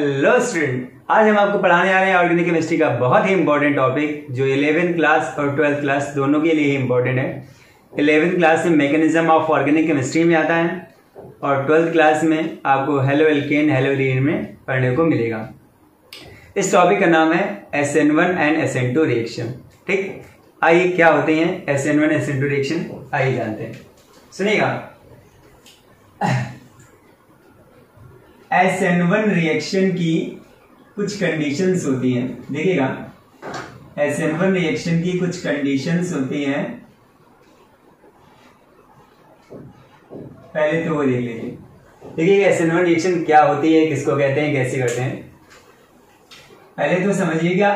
Hello student, आज हम आपको पढ़ाने आ रहे हैं ऑर्गेनिक केमिस्ट्री का बहुत ही इंपॉर्टेंट टॉपिक जो 11th क्लास और 12th क्लास दोनों के लिए इंपॉर्टेंट है। 11th क्लास में मैकेनिज्म ऑफ ऑर्गेनिक केमिस्ट्री में आता है और 12th क्लास में आपको हेलो एल्केन हेलो एलीन में पढ़ने को मिलेगा। इस टॉपिक का नाम है SN1 एंड SN2 रिएक्शन। ठीक, आइए क्या होते हैं SN1 SN2 रिएक्शन, आइए जानते हैं। सुनिएगा, SN1 रिएक्शन की कुछ कंडीशंस होती हैं। देखिएगा, SN1 रिएक्शन की कुछ कंडीशंस होती हैं। पहले तो वो देख लीजिए। देखिए SN1 रिएक्शन क्या होती है, किसको कहते हैं, कैसे करते हैं। पहले तो समझिएगा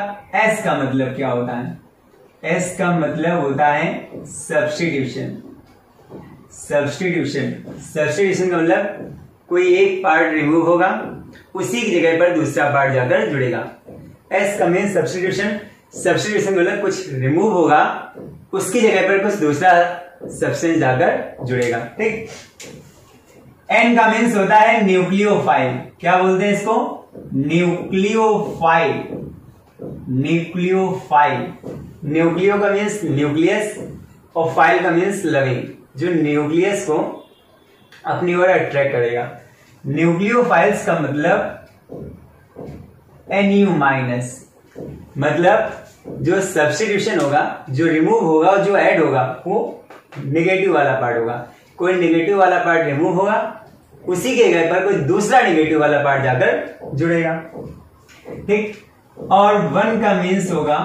S का मतलब क्या होता है। S का मतलब होता है सब्स्टिट्यूशन। सब्स्टिट्यूशन का मतलब कोई एक पार्ट रिमूव होगा, उसी की जगह पर दूसरा पार्ट जाकर जुड़ेगा। एस का मीन सब्स्टिट्यूशन। सब्स्टिट्यूशन मतलब कुछ रिमूव होगा, उसकी जगह पर कुछ दूसरा सब्सटेंस जाकर जुड़ेगा। ठीक। एन का मीन्स होता है न्यूक्लियोफाइल। क्या बोलते हैं इसको, न्यूक्लियोफाइल। न्यूक्लियो का मीन्स न्यूक्लियस और फाइल का मीन्स लविंग, जो न्यूक्लियस को अपनी ओर अट्रैक्ट करेगा। न्यूक्लियोफाइल्स का मतलब NU माइनस, मतलब जो सब्स्टिट्यूशन होगा, जो रिमूव होगा और जो ऐड होगा वो नेगेटिव वाला पार्ट होगा। कोई नेगेटिव वाला पार्ट रिमूव होगा, उसी के जगह पर कोई दूसरा नेगेटिव वाला पार्ट जाकर जुड़ेगा। ठीक। और वन का मीन्स होगा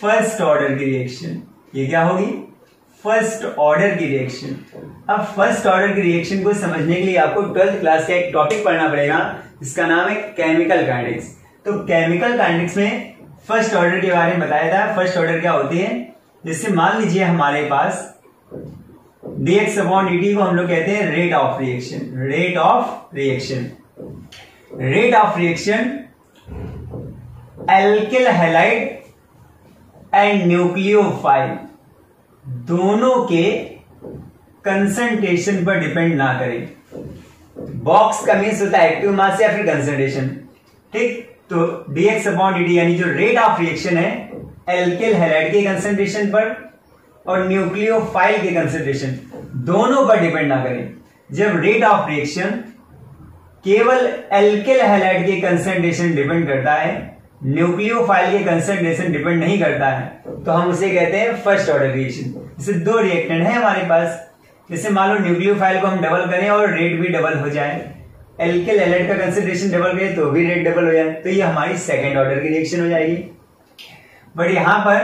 फर्स्ट ऑर्डर की रिएक्शन। ये क्या होगी, फर्स्ट ऑर्डर की रिएक्शन। अब फर्स्ट ऑर्डर की रिएक्शन को समझने के लिए आपको 12th क्लास का एक टॉपिक पढ़ना पड़ेगा जिसका नाम है केमिकल काइनेटिक्स। तो केमिकल काइनेटिक्स में फर्स्ट ऑर्डर के बारे में बताया था। फर्स्ट ऑर्डर क्या होती है, जैसे मान लीजिए हमारे पास dx अपॉन dt को हम लोग कहते हैं rate of reaction. Alkyl halide and nucleophile दोनों के कंसंट्रेशन पर डिपेंड ना करें। बॉक्स का मीन्स होता है एक्टिव मास या फिर कंसंट्रेशन। ठीक। तो dx अपॉन dt यानी जो रेट ऑफ रिएक्शन है एल्किल हैलाइड के कंसंट्रेशन पर और न्यूक्लियोफाइल के कंसंट्रेशन दोनों पर डिपेंड ना करें। जब रेट ऑफ रिएक्शन केवल एल्किल हैलाइड के कंसंट्रेशन डिपेंड करता है, न्यूक्लियोफाइल के कंसंट्रेशन डिपेंड नहीं करता है, तो हम उसे कहते हैं फर्स्ट ऑर्डर रिएक्शन। जैसे दो रिएक्टेंट है हमारे पास, जैसे मान लो न्यूक्लियोफाइल को हम डबल करें और रेट भी डबल हो जाए, एल्किल हैलाइड का कंसंट्रेशन डबल करें तो भी रेट डबल हो जाए, तो ये हमारी सेकेंड ऑर्डर की रिएक्शन हो जाएगी। बट यहाँ पर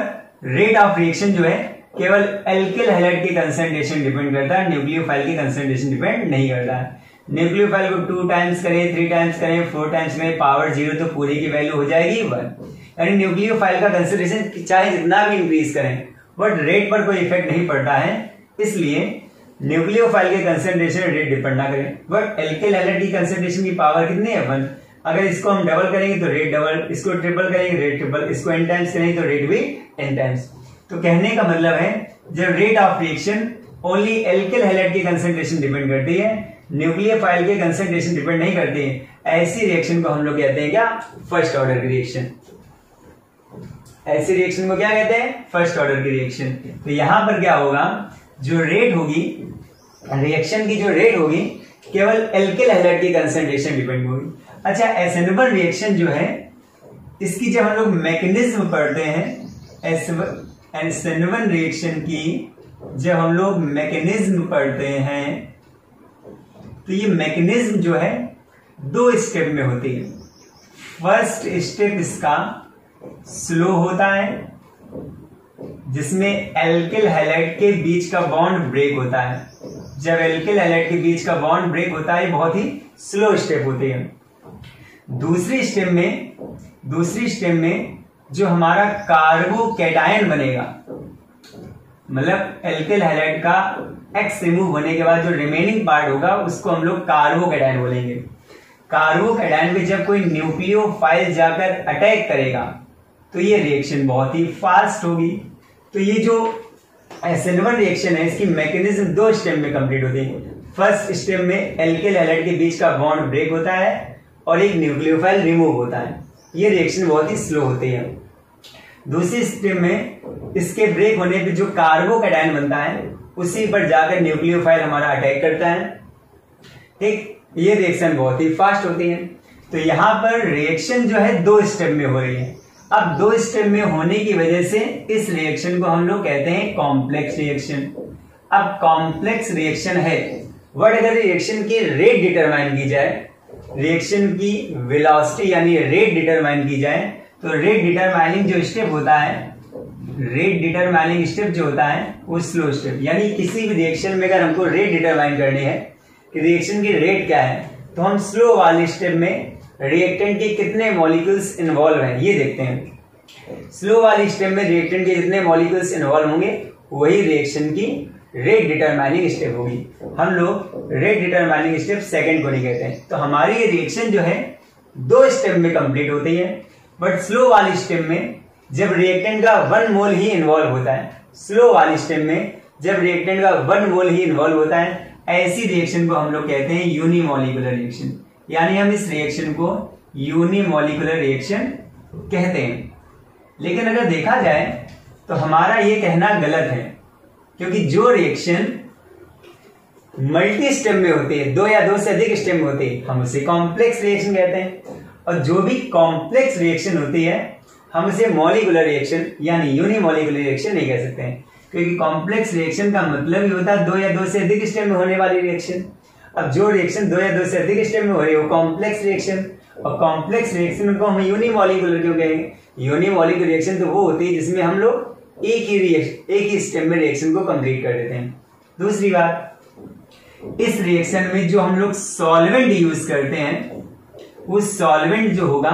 रेट ऑफ रिएक्शन जो है केवल एल्किल हैलाइड के कंसंट्रेशन डिपेंड करता है, न्यूक्लियोफाइल के कंसंट्रेशन डिपेंड नहीं करता है। न्यूक्लियोफाइल को 2 टाइम्स करें, 3 टाइम्स करें, 4 टाइम्स करें, पावर 0 तो पूरे की वैल्यू हो जाएगी 1। यानी न्यूक्लियोफाइल का कंसंट्रेशन चाहे जितना भी इंक्रीज करें बट रेट पर कोई इफेक्ट नहीं पड़ता है, इसलिए न्यूक्लियोफाइल के कंसंट्रेशन रेट डिपेंड ना करें। बट एल्किल हैलाइड की कंसंट्रेशन की पावर कितनी है, 1। अगर इसको हम डबल करेंगे तो रेट डबल, इसको ट्रिपल करेंगे रेट ट्रिपल, इसको n टाइम्स करेंगे तो रेट भी n टाइम्स। तो कहने का मतलब है जब rate of reaction only alkyl halide के कंसंट्रेशन डिपेंड करती है, न्यूक्लियोफाइल के कंसंट्रेशन डिपेंड नहीं करती है, ऐसी रिएक्शन को हम लोग कहते हैं क्या, फर्स्ट ऑर्डर की रिएक्शन। ऐसी रिएक्शन को क्या कहते हैं, फर्स्ट ऑर्डर की रिएक्शन। तो यहां पर क्या होगा, जो रेट होगी रिएक्शन की, जो रेट होगी केवल एल्किल हैलाइड के कंसंट्रेशन डिपेंड होगी। अच्छा, SN1 रिएक्शन जो है इसकी जब हम लोग मैकेनिज्म पढ़ते हैं, SN1 रिएक्शन की जब हम लोग मैकेनिज्म पढ़ते हैं तो ये मैकेनिज्म जो है 2 स्टेप में होती है। फर्स्ट स्टेप इसका स्लो होता है जिसमें एल्किल हैलाइड के बीच का बॉन्ड ब्रेक होता है। जब एल्किल हैलाइड के बीच का बॉन्ड ब्रेक होता है, बहुत ही स्लो स्टेप होती है। दूसरी स्टेप में जो हमारा कार्बोकैटायन बनेगा, मतलब एल्किल हैलाइड का एक्स रिमूव होने के बाद जो रिमेनिंग पार्ट होगा उसको हम लोग कार्बोकैटायन बोलेंगे। कार्बोकैटायन पे जब कोई न्यूक्लियोफाइल जाकर अटैक करेगा तो ये रिएक्शन बहुत ही फास्ट होगी। तो ये जो SN1 रिएक्शन है इसकी मैकेनिज्म 2 स्टेप में कंप्लीट होती है। फर्स्ट स्टेप में एल्किल हैलाइड के बीच का बॉन्ड ब्रेक होता है और एक न्यूक्लियोफाइल रिमूव होता है। ये रिएक्शन बहुत ही स्लो होती है। दूसरी स्टेप में इसके ब्रेक होने पे जो कार्बोकैटायन बनता है उसी पर जाकर न्यूक्लियोफाइल हमारा अटैक करता है। ठीक, ये रिएक्शन बहुत ही फास्ट होती है। तो यहाँ पर रिएक्शन जो है दो स्टेप में हो रही है। अब दो स्टेप में होने की वजह से इस रिएक्शन को हम लोग कहते हैं कॉम्प्लेक्स रिएक्शन। अब कॉम्प्लेक्स रिएक्शन है वर्ड, अगर रिएक्शन की रेट डिटरमाइन की जाए, रिएक्शन की वेलोसिटी यानी रेट डिटरमाइन की जाए, तो रेट डिटरमाइनिंग जो स्टेप होता है, रेट डिटरमाइनिंग स्टेप जो होता है वो स्लो स्टेप। यानी किसी भी रिएक्शन में अगर हमको रेट डिटरमाइन करनी है कि रिएक्शन की रेट क्या है, तो हम स्लो वाले स्टेप में रिएक्टेंट के कितने मॉलिक्यूल्स इन्वॉल्व हैं ये देखते हैं। स्लो वाले स्टेप में रिएक्टेंट के जितने मॉलिक्यूल्स इन्वॉल्व होंगे वही रिएक्शन की रेट डिटरमाइनिंग स्टेप होगी। हम लोग रेट डिटरमाइनिंग स्टेप सेकंड को नहीं कहते हैं। तो हमारी ये रिएक्शन जो है दो स्टेप में कंप्लीट होती है, बट स्लो वाली स्टेप में जब रिएक्टेंट का 1 मोल ही इन्वॉल्व होता है, स्लो वाली स्टेप में जब रिएक्टेंट का 1 मोल ही इन्वॉल्व होता है, ऐसी रिएक्शन को हम लोग कहते हैं यूनिमॉलिक्यूलर रिएक्शन। यानी हम इस रिएक्शन को यूनिमॉलिक्यूलर रिएक्शन कहते हैं। लेकिन अगर देखा जाए तो हमारा ये कहना गलत है, क्योंकि जो रिएक्शन मल्टी स्टेप में होती है, दो या दो से अधिक स्टेप में होती है, हम उसे कॉम्प्लेक्स रिएक्शन कहते हैं। और जो भी कॉम्प्लेक्स रिएक्शन होती है हम उसे मॉलिक्यूलर रिएक्शन यानी यूनिमॉलिक्यूलर रिएक्शन नहीं कह सकते हैं, क्योंकि कॉम्प्लेक्स रिएक्शन का मतलब ही होता है दो या दो से अधिक स्टेप में होने वाली रिएक्शन। अब जो रिएक्शन दो या दो से अधिक स्टेप में हो रही है वो कॉम्प्लेक्स रिएक्शन, और कॉम्प्लेक्स रिएक्शन को हम यूनिमॉलिक्यूलर क्यों कहेंगे? यूनिमॉलिक्यूलर रिएक्शन तो वो होती है जिसमें हम लोग एक ही स्टेप में रिएक्शन को कंप्लीट कर देते हैं। दूसरी बात, इस रिएक्शन में जो हम लोग सॉल्वेंट यूज करते हैं वो सॉल्वेंट जो होगा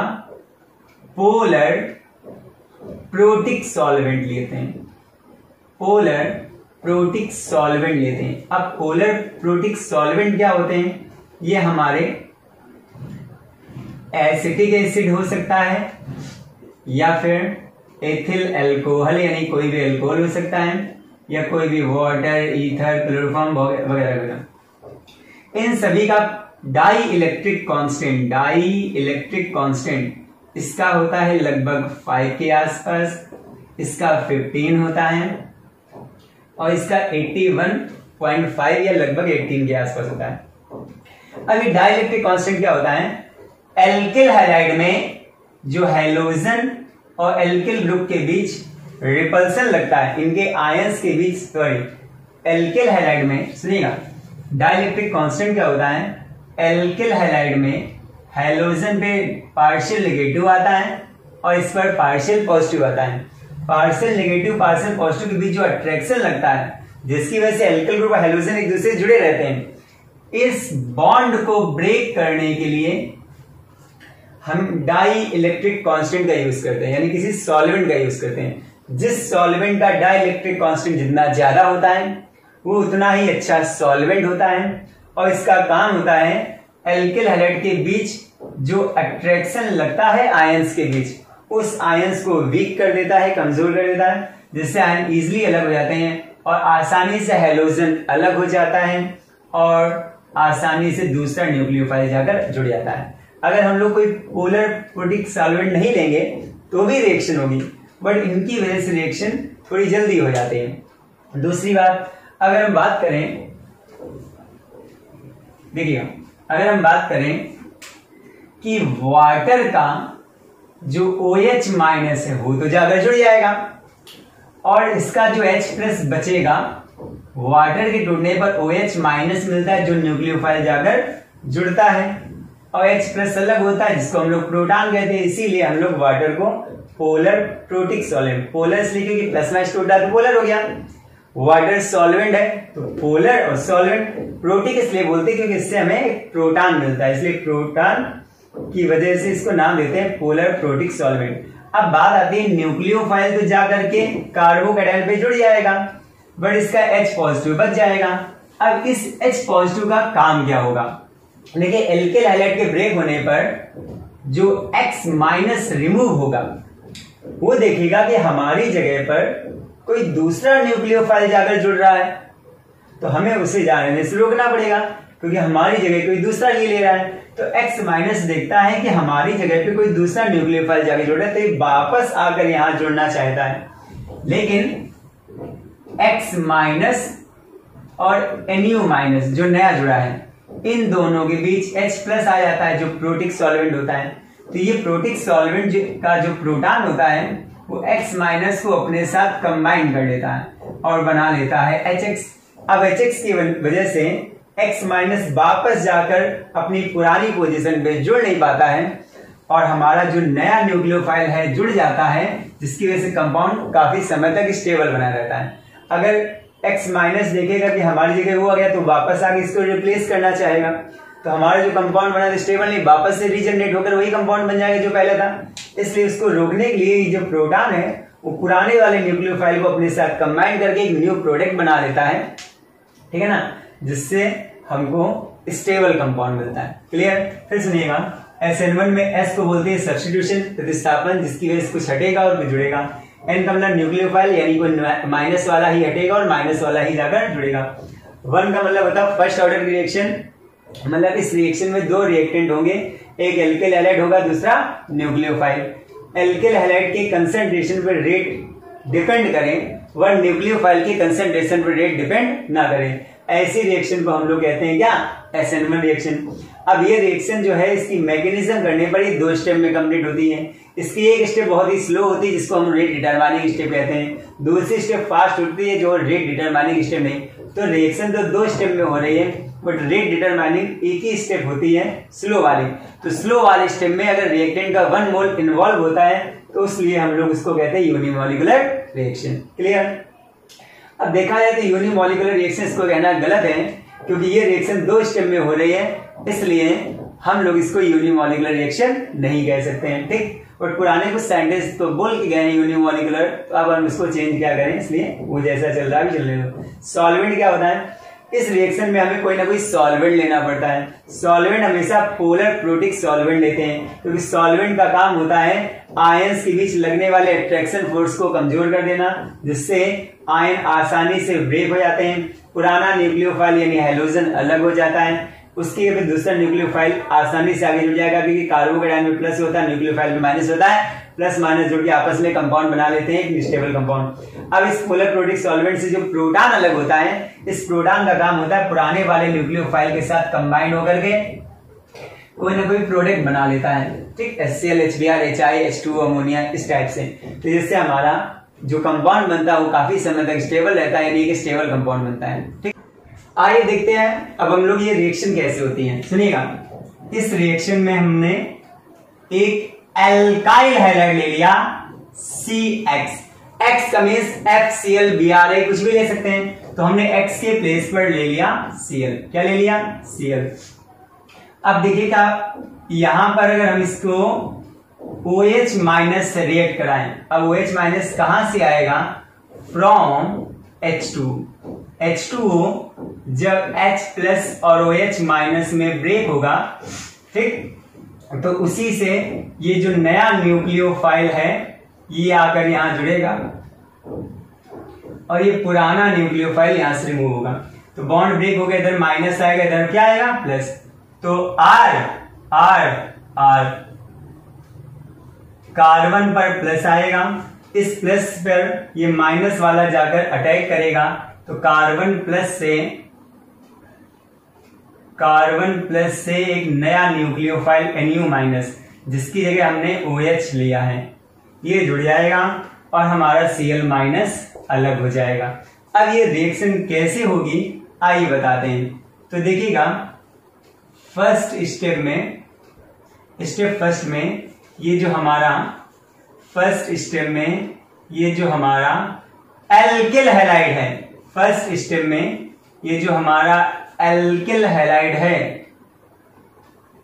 पोलर प्रोटिक सॉल्वेंट लेते हैं, पोलर प्रोटिक सॉल्वेंट लेते हैं। अब पोलर प्रोटिक सॉल्वेंट क्या होते हैं? ये हमारे एसिटिक एसिड हो सकता है या फिर एथिल अल्कोहल यानी कोई भी अल्कोहल हो सकता है, या कोई भी वाटर, ईथर, क्लोरोफॉर्म वगैरह वगैरह। इन सभी का dielectric constant, dielectric constant इसका होता है लगभग 5 के आसपास, इसका 15 होता है और इसका 81.5 या लगभग 18 के आसपास होता है। अब ये डाइइलेक्ट्रिक कांस्टेंट क्या होता है? एल्किल हैलाइड में जो हैलोजन और एल्किल ग्रुप के बीच रिपल्सन लगता है, इनके आयंस के बीच, सॉरी, एल्किल हैलाइड में, सुनिएगा, डाइइलेक्ट्रिक कांस्टेंट क्या होता है? एल्किल हैलाइड में हैलोजन पे पार्शियल नेगेटिव आता है और इस पर पार्शियल पॉजिटिव आता है। पार्शियल नेगेटिव पार्शियल पॉजिटिव के बीच जो अट्रैक्शन लगता है, जिसकी वजह से एल्किल ग्रुप हैलोजन एक दूसरे से जुड़े रहते हैं, इस बॉन्ड को ब्रेक करने के लिए हम डाई इलेक्ट्रिक कांस्टेंट का यूज करते हैं, यानी किसी सॉल्वेंट का यूज करते हैं। जिस सॉल्वेंट का डाई इलेक्ट्रिक कांस्टेंट जितना ज्यादा होता है वो उतना ही अच्छा सॉल्वेंट होता है, और इसका काम होता है एल्किल हैलाइड के बीच जो अट्रैक्शन लगता है आयंस के बीच, उस आयंस को वीक कर देता है, कमजोर कर देता है, जिससे आयन इजिली अलग हो जाते हैं और आसानी से हैलोजन अलग हो जाता है और आसानी से दूसरा न्यूक्लियोफाइल जाकर जुड़ जाता है। अगर हम लोग कोई पोलर प्रोटिक सॉल्वेंट नहीं लेंगे तो भी रिएक्शन होगी, बट इनकी वजह से रिएक्शन थोड़ी जल्दी हो जाते हैं। दूसरी बात, अगर हम बात करें, देखिए, अगर हम बात करें कि वाटर का जो OH माइनस है वो तो जाकर जुड़ जाएगा और इसका जो H+ बचेगा, वाटर के टूटने पर OH माइनस मिलता है जो न्यूक्लियोफाइल जाकर जुड़ता है, और H+ अलग होता है जिसको हम लोग प्रोटॉन कहते हैं। इसीलिए हम लोग वाटर को पोलर प्रोटिक सॉल्वेंट, पोलर इसलिए क्योंकि प्लस माइनस टूटा तो पोलर हो गया, वाटर सॉल्वेंट है तो पोलर और सॉल्वेंट, प्रोटिक इसलिए बोलते हैं क्योंकि इससे हमें एक प्रोटॉन मिलता है, इसलिए प्रोटॉन की वजह से इसको नाम देते हैं पोलर प्रोटिक सॉल्वेंट। अब बात आती है न्यूक्लियोफाइल तो जाकर के कार्बोकैटायन पे जुड़ जाएगा, बट इसका H पॉजिटिव बच जाएगा। अब इस H पॉजिटिव का काम क्या होगा? देखिए, एल्किल हैलाइड के ब्रेक होने पर जो X माइनस रिमूव होगा वो देखेगा कि हमारी जगह पर कोई दूसरा न्यूक्लियोफाइल जाकर जुड़ रहा है, तो हमें उसे जाने से रोकना पड़ेगा। क्योंकि हमारी जगह कोई दूसरा ये ले रहा है, तो x माइनस देखता है कि हमारी जगह पे कोई दूसरा न्यूक्लियोफाइल जाके जुड़ रहा है, तो ये वापस आकर यहाँ जुड़ना चाहता है, लेकिन x माइनस और nu माइनस जो नया जुड़ा है इन दोनों के बीच H प्लस आ जाता है जो प्रोटिक सॉल्वेंट होता है। तो ये प्रोटिक सॉल्वेंट का जो प्रोटॉन होता है वो x माइनस को अपने साथ कंबाइन कर लेता है और बना लेता है HX। अब HX की वजह से x माइनस वापस जाकर अपनी पुरानी पोजीशन पे जुड़ नहीं पाता है और हमारा जो नया न्यूक्लियोफाइल है जुड़ जाता है, जिसकी वजह से कंपाउंड काफी समय तक स्टेबल बना रहता है। अगर x माइनस देखेगा कि हमारी जगह वो आ गया तो वापस आके इसको रिप्लेस करना चाहेगा, तो हमारा जो कंपाउंड बना था स्टेबल नहीं, वापस से रीजनरेट होकर वही कंपाउंड बन जाएगा जो पहले था। इसलिए उसको रोकने के लिए जो प्रोटॉन है वो पुराने वाले न्यूक्लियोफाइल को अपने साथ कंबाइन करके एक न्यू प्रोडक्ट बना लेता है, ठीक है ना, जिससे हमको स्टेबल कंपाउंड मिलता है। क्लियर? फिर सुनिएगा, SN1 में S को बोलते हैं सब्स्टिट्यूशन, प्रतिस्थापन, जिसकी वजह से कुछ हटेगा और कुछ जुड़ेगा। N का मतलब न्यूक्लियोफाइल, यानी कोई माइनस वाला ही हटेगा और माइनस वाला ही जाकर जुड़ेगा। 1 का मतलब होता है फर्स्ट ऑर्डर रिएक्शन, मतलब इस रिएक्शन में दो रिएक्टेंट होंगे, एक एल्किल हैलाइड होगा, दूसरा न्यूक्लियोफाइल। एल्किल हैलाइड के कंसंट्रेशन पर रेट डिपेंड करें, वह न्यूक्लियोफाइल के कंसंट्रेशन पर रेट डिपेंड ना करें। ऐसी रिएक्शन को हम लोग कहते हैं क्या? SN1 reaction. अब ये रिएक्शन जो है इसकी मैकेनिज्म करने पर ये 2 स्टेप में कंप्लीट होती है। इसकी एक स्टेप बहुत ही स्लो होती है जिसको हम रेट डिटरमाइनिंग स्टेप कहते हैं, दूसरी स्टेप फास्ट होती है जो रेट डिटरमाइनिंग स्टेप है। तो रिएक्शन तो 2 स्टेप में हो रही है बट रेट डिटरमाइनिंग एक ही स्टेप होती है, स्लो वाली। तो स्लो वाले स्टेप में अगर रिएक्टेंट का 1 मोल इन्वॉल्व होता है तो इसलिए हम लोग उसको कहते हैं यूनिमॉलिकुलर रिएक्शन। क्लियर? अब देखा जाए तो यूनिमॉलिकुलर रिएक्शन इसको कहना गलत है क्योंकि ये रिएक्शन 2 स्टेप में हो रही है, इसलिए हम लोग इसको यूनिमॉलिकुलर रिएक्शन नहीं कह सकते हैं, ठीक। और पुराने कुछ साइंटिस्ट तो बोल के गए हैं यूनिमॉलिकुलर, तो अब हम इसको चेंज क्या करें, इसलिए वो जैसा चल रहा है चलने दो। सॉल्वेंट क्या होता है? इस रिएक्शन में हमें कोई ना कोई सॉल्वेंट लेना पड़ता है। सॉल्वेंट हमेशा पोलर प्रोटिक सॉल्वेंट लेते हैं क्योंकि सॉल्वेंट का काम होता है आयंस के बीच लगने वाले अट्रैक्शन फोर्स को कमजोर कर देना, जिससे आयन आसानी से ब्रेक हो जाते हैं, पुराना न्यूक्लियोफाइल यानी हैलोजन अलग हो जाता है, उसके बाद दूसरा न्यूक्लियोफाइल आसानी से आगे जुड़ जाएगा क्योंकि कार्बोकेटायन में प्लस होता है, न्यूक्लियोफाइल में माइनस होता है, प्लस माइनस जुड़ के आपस में कंपाउंड बना लेते हैं एक स्टेबल कंपाउंड। अब इस पोलर प्रोटिक सॉल्वेंट से जो प्रोटॉन अलग होता है, इस प्रोटॉन का काम होता है पुराने वाले न्यूक्लियोफाइल के साथ कंबाइन होकर के कोई ना कोई प्रोडक्ट बना लेता है, ठीक, HCl, HBr, HI, H2O, ammonia, इस टाइप से। तो जिससे हमारा जो कंपाउंड बनता है वो काफी समय तक स्टेबल रहता है, यानी एक स्टेबल कंपाउंड बनता है, ठीक। आइए देखते हैं अब हम लोग ये रिएक्शन कैसे होती है। सुनिएगा, इस रिएक्शन में हमने एक एल्काइल हैलाइड ले लिया CX, X का मींस FCl, BR कुछ भी ले सकते हैं, तो हमने X के प्लेस पर ले लिया Cl। क्या ले लिया? Cl। अब देखिएगा यहां पर अगर हम इसको OH माइनस से रिएक्ट कराएं, अब OH माइनस कहां से आएगा? From H2। H2O जब H प्लस और OH माइनस में ब्रेक होगा, ठीक, तो उसी से ये जो नया न्यूक्लियोफाइल है ये आकर यहां जुड़ेगा और ये पुराना न्यूक्लियोफाइल यहां से रिमूव होगा, तो बॉन्ड ब्रेक हो गया, इधर माइनस आएगा, इधर क्या आएगा? प्लस। तो R R R कार्बन पर प्लस आएगा, इस प्लस पर ये माइनस वाला जाकर अटैक करेगा, तो कार्बन प्लस से एक नया न्यूक्लियोफाइल NU माइनस, जिसकी जगह हमने OH लिया है, ये जुड़ जाएगा और हमारा Cl माइनस अलग हो जाएगा। अब ये रिएक्शन कैसे होगी आइए बताते हैं। तो देखिएगा स्टेप फर्स्ट में ये जो हमारा एल्किल हैलाइड है, फर्स्ट स्टेप में ये जो हमारा एल्किल हैलाइड है,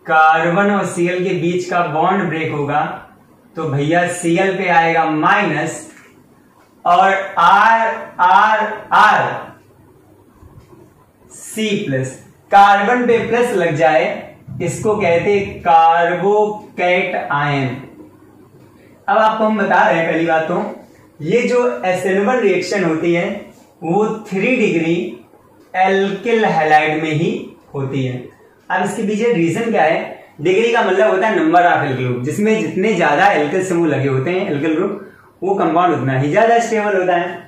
कार्बन और Cl के बीच का बॉन्ड ब्रेक होगा, तो भैया Cl पे आएगा माइनस और R R R C plus, carbon पे प्लस लग जाए, इसको कहते हैं कार्बोकैट आयन। अब आपको हम बता रहे हैं पहली बात तो ये जो SN1 रिएक्शन होती है वो 3 डिग्री एल्किल हैलाइड में ही होती है। अब इसके पीछे रीजन क्या है? डिग्री का मतलब होता है नंबर ऑफ एल्किल ग्रुप, जिसमें जितने ज्यादा एल्किल समूह लगे होते हैं एल्किल ग्रुप, वो कंपाउंड उतना ही ज्यादा स्टेबल होता है।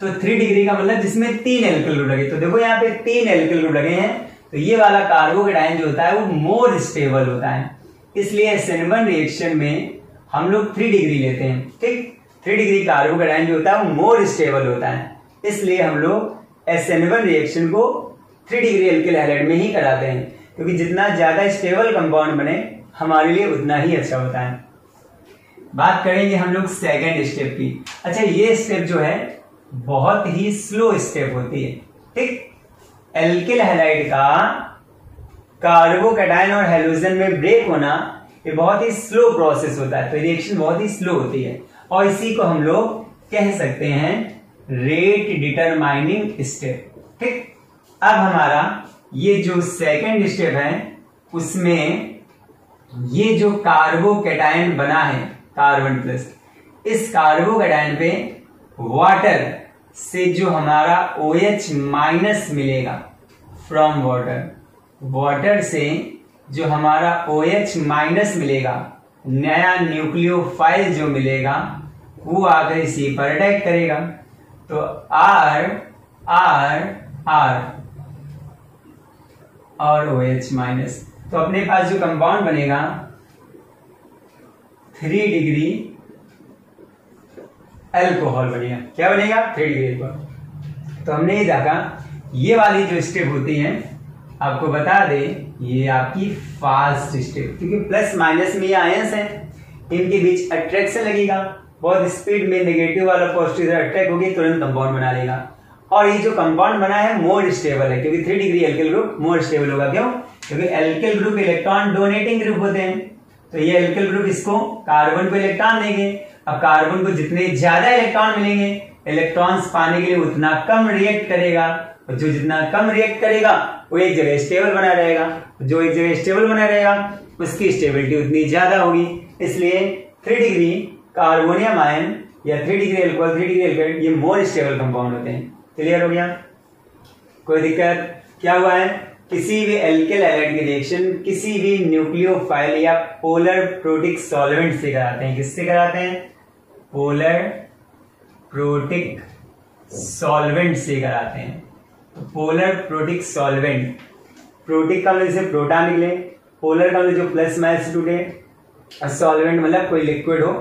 तो 3 डिग्री का मतलब जिसमें 3 एल्किल ग्रुप लगे। तो देखो यहाँ पे 3 एल्किल ग्रुप लगे हैं, तो ये वाला कार्बोकेटायन जो होता है वो मोर स्टेबल होता है। इसलिए SN1 रिएक्शन में हम लोग 3 डिग्री लेते हैं, ठीक। 3 डिग्री कार्बोकेटायन जो होता है वो मोर स्टेबल होता है, इसलिए हम लोग SN1 रिएक्शन को 3 डिग्री एल्किल हैलाइड में ही कराते हैं, क्योंकि जितना ज्यादा स्टेबल कंपाउंड बने हमारे लिए उतना ही अच्छा होता है। बात करेंगे हम लोग सेकेंड स्टेप की। अच्छा, ये स्टेप जो है बहुत ही स्लो स्टेप होती है, ठीक। एल्किल हैलाइड का कार्बोकेटायन और हैलोजन में ब्रेक होना ये बहुत ही स्लो प्रोसेस होता है, तो रिएक्शन बहुत ही स्लो होती है, और इसी को हम लोग कह सकते हैं रेट डिटरमाइनिंग स्टेप, ठीक। अब हमारा ये जो सेकेंड स्टेप है उसमें ये जो कार्बोकेटायन बना है कार्बन प्लस, इस कार्बोकेटायन पे वाटर से जो हमारा OH माइनस मिलेगा, फ्रॉम वाटर, वाटर से जो हमारा OH माइनस मिलेगा, नया न्यूक्लियोफाइल जो मिलेगा वो आकर इसी पर अटैक करेगा। तो R R R और OH माइनस, तो अपने पास जो कंपाउंड बनेगा 3 डिग्री अल्कोहल बनेगा। क्या बनेगा? 3 डिग्री अल्कोहल। तो हमने ये देखा, ये वाली जो स्टेप होती है आपको बता दें ये आपकी फास्ट स्टेप, क्योंकि प्लस माइनस में ये आयंस हैं, इनके बीच अट्रैक्शन लगेगा, बहुत स्पीड में नेगेटिव वाला पॉजिटिव से अट्रैक्ट होगी, तुरंत कंपाउंड बना लेगा। और ये जो कंपाउंड बना है मोर स्टेबल है, क्योंकि 3 degree alkyl group more stable होगा। क्यों? क्योंकि alkyl group electron donating group होते हैं, तो ये एल्किल ग्रुप इसको कार्बन को इलेक्ट्रॉन देंगे। अब कार्बन को जितने ज्यादा इलेक्ट्रॉन मिलेंगे, इलेक्ट्रॉन्स पाने के लिए उतना कम रिएक्ट करेगा, और जो जितना कम रिएक्ट करेगा वो एक जगह स्टेबल बना रहेगा, जो एक जगह स्टेबल बना रहेगा उसकी स्टेबिलिटी उतनी ज्यादा होगी। इसलिए 3 डिग्री कार्बोनियम आयन या 3 डिग्री एल्कोहल, 3 डिग्री एल्काइड, ये मोर स्टेबल कंपाउंड होते हैं। क्लियर हो गया? कोई दिक्कत? क्या हुआ है? किसी भी एल्किल हैलाइड की रिएक्शन किसी भी न्यूक्लियोफाइल या पोलर प्रोटिक सॉल्वेंट से कराते हैं। किससे कराते हैं? पोलर प्रोटिक सॉल्वेंट से कराते हैं। तो पोलर प्रोटिक सॉल्वेंट, प्रोटिक का मतलब जैसे प्रोटॉन निकले, पोलर का मतलब जो प्लस माइनस टूटे, और सॉल्वेंट मतलब कोई लिक्विड हो,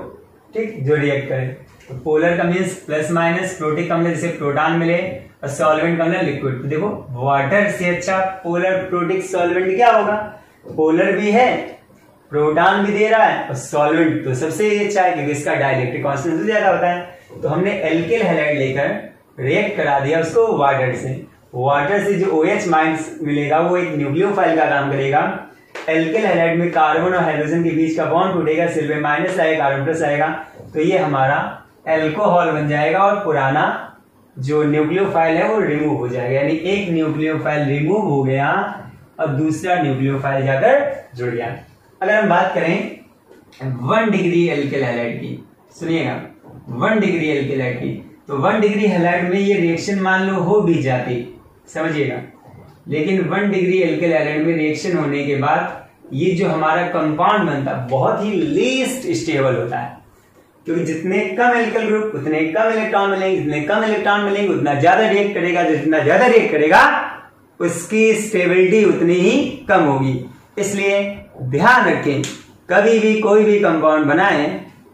ठीक, जो रिएक्ट करे। तो पोलर का मीन्स प्लस माइनस, प्रोटिक का मतलब जैसे प्रोटॉन मिले, और सॉल्वेंट का मतलब लिक्विड। तो देखो वाटर से अच्छा पोलर प्रोटिक सॉल्वेंट क्या होगा? पोलर भी है, प्रोटॉन भी दे रहा है, और सॉल्वेंट तो सबसे अच्छा है, क्योंकि इसका डाइलेक्ट्रिक कांस्टेंट सबसे ज्यादा होता है। तो हमने एल्किल हैलाइड लेकर रिएक्ट करा दिया उसको वाटर से। वाटर से जो OH माइनस मिलेगा वो एक न्यूक्लियोफाइल का काम करेगा। एल्किल हैलाइड में कार्बन और हाइड्रोजन के बीच का बॉन्ड टूटेगा, सिर्फ माइनस आएगा, कार्बन प्लस आएगा, तो ये हमारा एल्कोहल बन जाएगा, और पुराना जो न्यूक्लियोफाइल है वो रिमूव हो जाएगा। यानी एक न्यूक्लियोफाइल रिमूव हो गया और दूसरा न्यूक्लियोफाइल जाकर जुड़ गया। अगर हम बात करें 1 डिग्री एल्किल हैलाइड की, सुनिएगा 1 डिग्री एल्किल हैलाइड की, तो 1 डिग्री हैलाइड में ये रिएक्शन मान लो हो भी जाती, समझिएगा, लेकिन 1 डिग्री एल्किल हैलाइड में रिएक्शन होने के बाद ये जो हमारा कंपाउंड बनता है बहुत ही लीस्ट स्टेबल होता है, क्योंकि जितने कम एल्किल ग्रुप उतने कम इलेक्ट्रॉन मिलेंगे, जितने कम इलेक्ट्रॉन मिलेंगे उतना ज्यादा रिएक्ट करेगा, जितना ज्यादा रिएक्ट करेगा उसकी स्टेबिलिटी उतनी ही कम होगी। इसलिए ध्यान रखें, कभी भी कोई भी कंपाउंड बनाए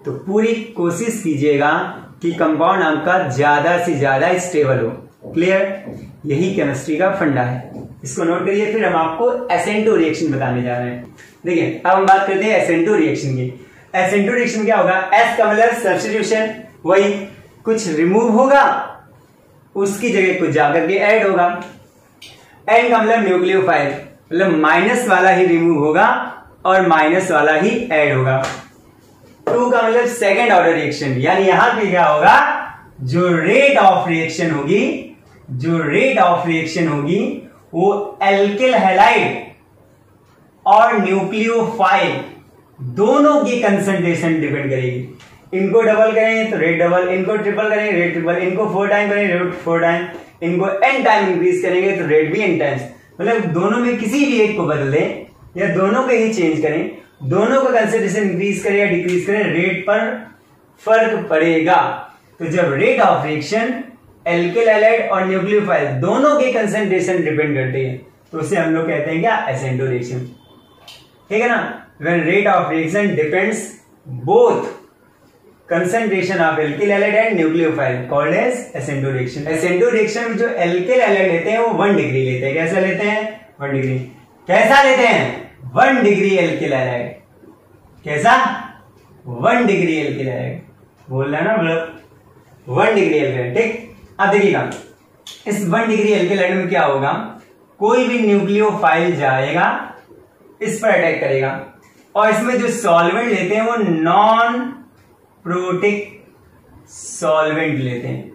तो पूरी कोशिश कीजिएगा कि कंपाउंड आपका ज्यादा से ज्यादा स्टेबल हो। क्लियर? यही केमिस्ट्री का फंडा है, इसको नोट करिए। फिर हम आपको SN2 रिएक्शन बताने जा रहे हैं। देखिए अब हम बात करते हैं SN2 रिएक्शन की। SN2 रिएक्शन क्या होगा? S का मतलब सब्स्टिट्यूशन, वही कुछ रिमूव होगा उसकी जगह कुछ जाकर के ऐड होगा। N का मतलब न्यूक्लियोफाइल, मतलब माइनस वाला ही रिमूव होगा और माइनस वाला ही ऐड होगा। 2 का मतलब सेकेंड ऑर्डर रिएक्शन, यानी यहां पे क्या होगा? जो रेट ऑफ रिएक्शन होगी वो एल्किल हैलाइड और न्यूक्लियोफाइल दोनों की कंसंट्रेशन डिपेंड करेगी। इनको डबल करें तो रेट डबल, इनको ट्रिपल करें रेट ट्रिपल, इनको 4 टाइम करें रेट 4 टाइम, इनको n टाइम इंक्रीज करेंगे तो रेट भी n टाइम्स। मतलब दोनों में किसी भी एक को बदल दें या दोनों को ही चेंज करें, दोनों का कंसंट्रेशन इंक्रीज करें या डिक्रीज करें, रेट पर फर्क पड़ेगा। तो जब rate of reaction alkyl halide और न्यूक्लियोफाइल दोनों के कंसंट्रेशन डिपेंड करते हैं तो उसे हम लोग कहते हैं क्या, SN2 रिएक्शन। ठीक है ना, when rate of reaction depends both concentration of alkyl halide and nucleophile called as SN2 reaction. SN2 reaction में जो एल्किल हैलाइड लेते हैं वो 1 डिग्री लेते हैं। कैसा लेते हैं? 1 डिग्री। कैसा लेते हैं? 1 डिग्री एल्किल हैलाइड। कैसा? 1 डिग्री एल्किल हैलाइड बोल रहा है ना, मतलब 1 डिग्री एल्किल। ठीक, अब देखिएगा इस 1 डिग्री एल्किल हैलाइड में क्या होगा, कोई भी न्यूक्लियोफाइल जाएगा, इस पर अटैक करेगा और इसमें जो सॉल्वेंट लेते हैं वो नॉन प्रोटिक सॉल्वेंट लेते हैं,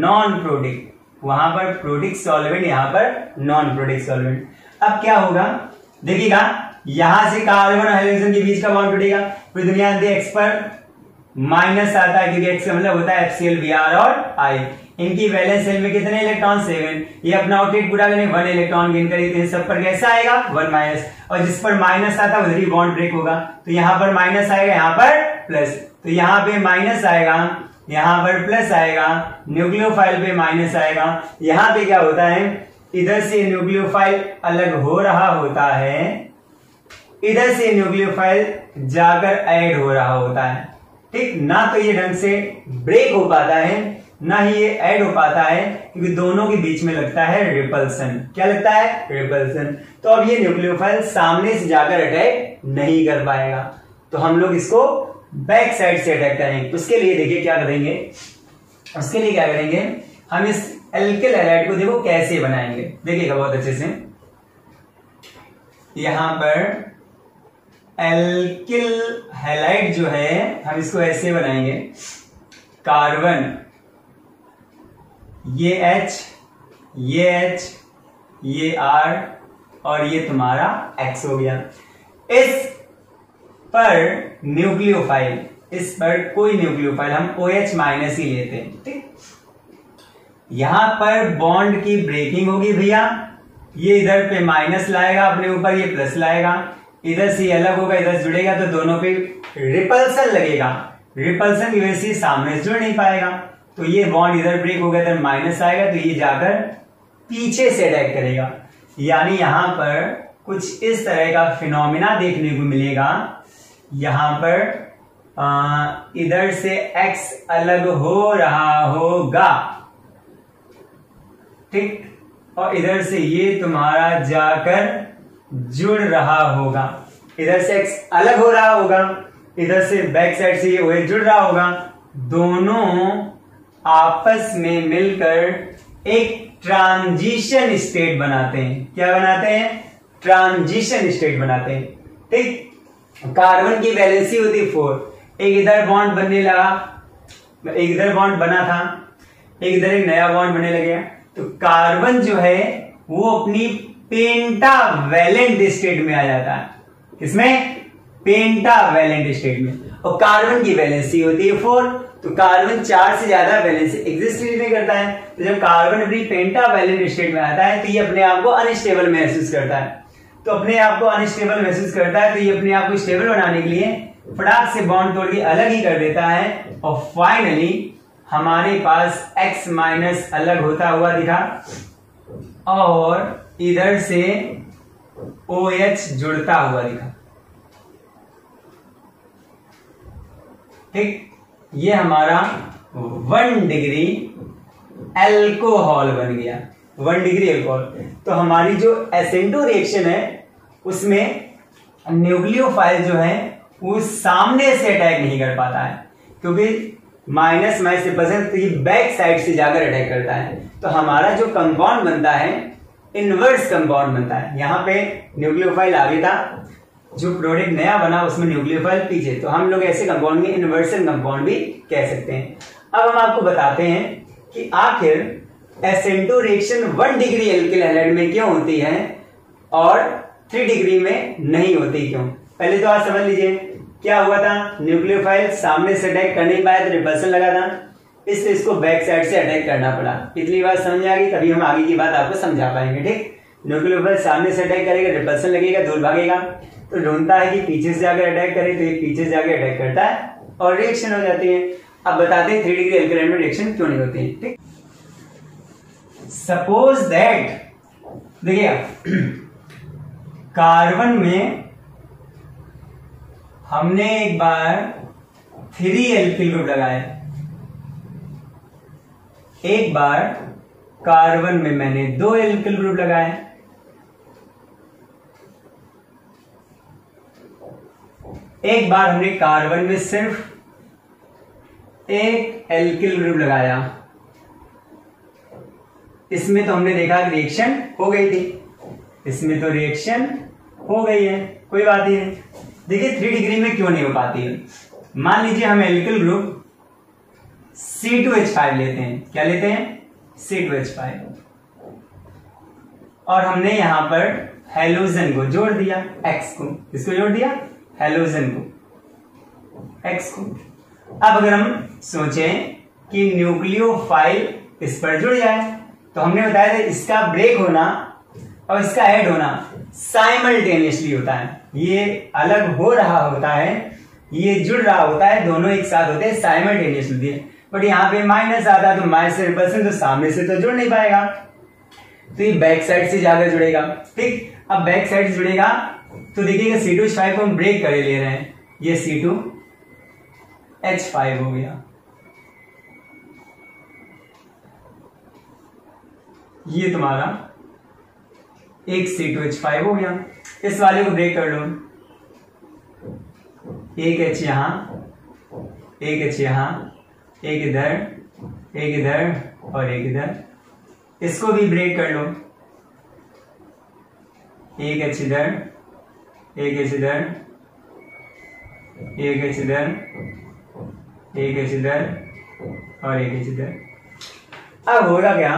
नॉन प्रोटिक। वहां पर प्रोटिक सॉल्वेंट, यहां पर नॉन प्रोटिक सॉल्वेंट। अब क्या होगा देखिएगा, यहां से कार्बन और हाइड्रोजन के बीच का बॉन्ड टूटेगा, फिर दुनिया के एक्स पर माइनस आता है क्योंकि एक्स का मतलब होता है एफसीएल, बीआर और आई। इनकी वैलेंस सेल में कितने इलेक्ट्रॉन? 7। ये अपना आउटलेट पूरा करने 1 इलेक्ट्रॉन गेन करेंगे, इन सब पर कैसा आएगा 1 माइनस, और जिस पर माइनस आता है उधर ही बॉन्ड ब्रेक होगा। तो यहाँ पर माइनस आएगा, यहाँ पर प्लस, तो यहाँ पे माइनस आएगा, यहाँ पर प्लस आएगा, न्यूक्लियोफाइल पे माइनस आएगा। यहाँ पे क्या होता है, इधर से न्यूक्लियोफाइल अलग हो रहा होता है, इधर से न्यूक्लियोफाइल जाकर ऐड हो रहा होता है। ठीक ना, तो ये ढंग से ब्रेक हो पाता है ना ही ये ऐड हो पाता है क्योंकि दोनों के बीच में लगता है रिपल्सन। क्या लगता है? रिपल्सन। तो अब ये न्यूक्लियोफाइल सामने से जाकर अटैक नहीं कर पाएगा, तो हम लोग इसको बैक साइड से अटैक करेंगे। उसके लिए देखिए क्या करेंगे, उसके लिए क्या करेंगे, हम इस एल्किल हैलाइड को देखो कैसे बनाएंगे, देखिएगा बहुत अच्छे से। यहां पर एल्किल हैलाइड जो है हम इसको ऐसे बनाएंगे, कार्बन ये H, ये H, ये R और ये तुम्हारा X हो गया। इस पर न्यूक्लियोफाइल, इस पर कोई न्यूक्लियोफाइल हम OH माइनस ही लेते हैं। ठीक, यहां पर बॉन्ड की ब्रेकिंग होगी भैया, ये इधर पे माइनस लाएगा अपने ऊपर, ये प्लस लाएगा, इधर से अलग होगा, इधर से जुड़ेगा, तो दोनों पे रिपल्सन लगेगा। रिपल्सन की वजह से सामने जुड़ नहीं पाएगा, तो ये बॉन्ड इधर ब्रेक होगा, इधर माइनस आएगा, तो ये जाकर पीछे से अटैक करेगा। यानी यहां पर कुछ इस तरह का फिनोमिना देखने को मिलेगा, यहां पर इधर से एक्स अलग हो रहा होगा, ठीक, और इधर से ये तुम्हारा जाकर जुड़ रहा होगा, इधर से एक्स अलग हो रहा होगा, इधर से बैक साइड से ये OH जुड़ रहा होगा, दोनों आपस में मिलकर एक ट्रांजिशन स्टेट बनाते हैं। क्या बनाते हैं? ट्रांजिशन स्टेट बनाते हैं। ठीक, कार्बन की वैलेंसी होती 4, एक इधर बॉन्ड बनने लगा, एक इधर बॉन्ड बना था, एक इधर एक नया बॉन्ड बनने लग गया, तो कार्बन जो है वो अपनी पेंटावैलेंट स्टेट में आ जाता है। इसमें पेंटावैलेंट स्टेट में, और कार्बन की वैलेंसी होती है 4, तो कार्बन 4 से ज्यादा वैलेंस एग्जिस्ट नहीं करता है। तो जब कार्बन अपनी पेंटावैलेंट स्टेट में आता है तो ये अपने आप को अनस्टेबल महसूस करता है, तो अपने आप को अनस्टेबल महसूस करता है, तो ये अपने आप को स्टेबल बनाने के लिए फटाक से बॉन्ड तोड़ के अलग ही कर देता है, और फाइनली हमारे पास एक्स माइनस अलग होता हुआ दिखा और इधर से OH जुड़ता हुआ दिखा। ठीक, ये हमारा 1 डिग्री एल्कोहल बन गया, 1 डिग्री एल्कोहल। तो हमारी जो SN2 रिएक्शन है उसमें न्यूक्लियोफाइल जो है वो सामने से अटैक नहीं कर पाता है क्योंकि माइनस माइनस से परसेंट, ये बैक साइड से जाकर अटैक करता है। तो हमारा जो कंपाउंड बनता है इनवर्स कंपाउंड बनता है, यहाँ पे न्यूक्लियोफाइल आगे था, जो प्रोडक्ट नया बना उसमें न्यूक्लियोफाइल पीछे, तो हम लोग ऐसे कंपाउंड में इनवर्सन कंपाउंड भी कह सकते हैं। अब हम आपको बताते हैं कि आखिर SN2 reaction 1 degree alkyl halide में क्यों होती है और 3 डिग्री में नहीं होती क्यों। पहले तो आप समझ लीजिए क्या हुआ था, न्यूक्लियोफाइल सामने से अटैक कर नहीं पाया तो रिपल्सन लगा था, इसलिए इसको बैक साइड से अटैक करना पड़ा। इतनी बात समझ आ गई, तभी हम आगे की बात आपको समझा पाएंगे। ठीक, न्यूक्लियोफाइल सामने से अटैक करेगा, रिपल्सन लगेगा, दूर भागेगा। तो ढूंढता है कि पीछे से अगर अटैक करे तो ये पीछे से आगे अटैक करता है और रिएक्शन हो जाती है। अब बताते हैं 3 डिग्री एल्कालाइन में रिएक्शन क्यों नहीं होती है। ठीक, सपोज दैट, देखिए कार्बन में हमने एक बार 3 एल्किल ग्रुप लगाए, एक बार कार्बन में मैंने 2 एल्किल ग्रुप लगाए, एक बार हमने कार्बन में सिर्फ 1 एल्किल ग्रुप लगाया। इसमें तो हमने देखा रिएक्शन हो गई थी, इसमें तो रिएक्शन हो गई है, कोई बात ही नहीं। देखिए 3 डिग्री में क्यों नहीं हो पाती है। मान लीजिए हम एल्किल ग्रुप C2H5 लेते हैं, क्या लेते हैं C2H5, और हमने यहां पर हैलोजन को जोड़ दिया, X को, इसको जोड़ दिया हैलोजन को, X को। अब अगर हम सोचें कि न्यूक्लियोफाइल इस पर जुड़ जाए, तो हमने बताया था इसका ब्रेक होना और इसका ऐड होना साइमल्टेनियसली होता है। ये अलग हो रहा होता है, ये जुड़ रहा होता है, दोनों एक साथ होते हैं साइमल्टेनियसली है। बट यहाँ पे माइनस आता है तो माइनस से रिपल्सन, तो सामने से तो जुड़ नहीं पाएगा, तो ये बैक साइड से जाकर जुड़ेगा। ठीक, अब बैक साइड से जुड़ेगा तो देखिएगा C2H5 को हम ब्रेक करे ले रहे हैं, ये C2H5 हो गया, ये तुम्हारा एक C2H5 हो गया। इस वाले को ब्रेक कर लो, एक H यहां, एक H यहां, एक इधर, एक इधर और एक इधर। इसको भी ब्रेक कर लो, एक H इधर, एक H इधर, एक H इधर, एक H इधर और एक H इधर। अब होगा क्या,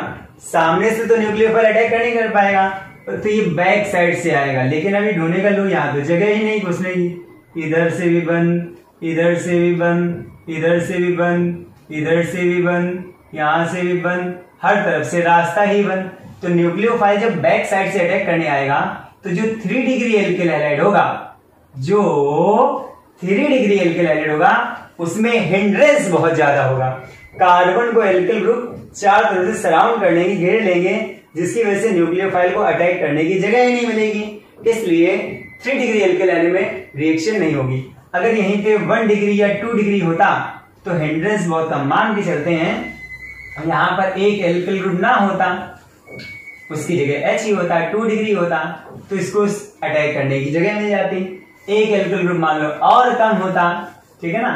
सामने से तो न्यूक्लियोफाइल अटैक नहीं कर पाएगा, तो ये बैक साइड से आएगा। लेकिन अभी ढूंढने का लोग यहाँ तो जगह ही नहीं घुसने की, इधर से भी बंद, इधर से भी बंद, इधर से भी बंद, इधर से भी बंद, यहाँ से भी बंद, हर तरफ से रास्ता ही बंद। तो न्यूक्लियोफाइल जब बैक साइड से अटैक करने आएगा तो जो 3 डिग्री एल्किल हैलाइड होगा, जो 3 डिग्री एल्किल हैलाइड होगा, उसमें हिंड्रेंस बहुत ज्यादा होगा। कार्बन को एल्किल ग्रुप 4 तरफ से सराउंड करने की, घेर लेंगे, जिसकी वजह से न्यूक्लियोफाइल को अटैक करने की जगह ही नहीं मिलेगी। इसलिए 3 डिग्री एल्केलाइन में रिएक्शन नहीं होगी। अगर यहीं पे 1 डिग्री या 2 डिग्री होता तो हिंड्रेंस बहुत कम मान के चलते हैं, यहाँ पर 1 एल्किल ग्रुप ना होता, उसकी जगह H ही होता, 2 डिग्री होता, तो इसको अटैक करने की जगह मिल जाती। 1 एल्किल ग्रुप मान लो और कम होता, ठीक है ना,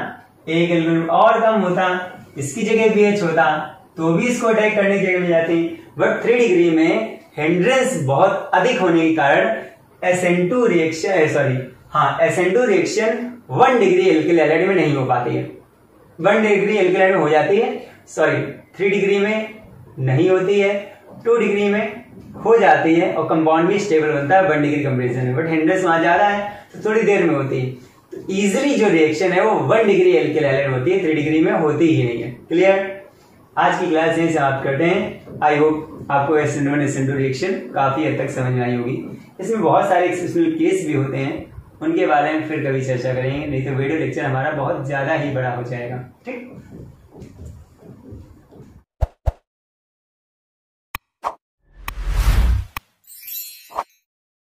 1 एल्किल ग्रुप और कम होता, इसकी जगह BH होता, तो भी इसको अटैक करने की जगह मिल जाती। बट 3 डिग्री में हिंड्रेंस बहुत अधिक होने के कारण SN2 reaction 1 degree alkyl halide में नहीं हो पाती है, 1 डिग्री एल्किल हैलाइड में हो जाती है, सॉरी 3 डिग्री में नहीं होती है, 2 डिग्री में हो जाती है और कंपाउंड भी स्टेबल बनता है 1 डिग्री कंपेरिजन में, बट हिंड्रेंस वहां जा रहा है तो थोड़ी देर में होती है। तो ईजिली जो रिएक्शन है वो 1 डिग्री एल्किल हैलाइड होती है, 3 डिग्री में होती ही नहीं है। क्लियर, आज की क्लास यहीं समाप्त करते हैं। आई होप आपको SN1 SN2 रिएक्शन काफी हद तक समझ में आई होगी। इसमें बहुत सारे एक्सेप्शनल केस भी होते हैं, उनके बारे में फिर कभी चर्चा करेंगे, नहीं तो वीडियो लेक्चर हमारा बहुत ज्यादा ही बड़ा हो जाएगा। ठीक।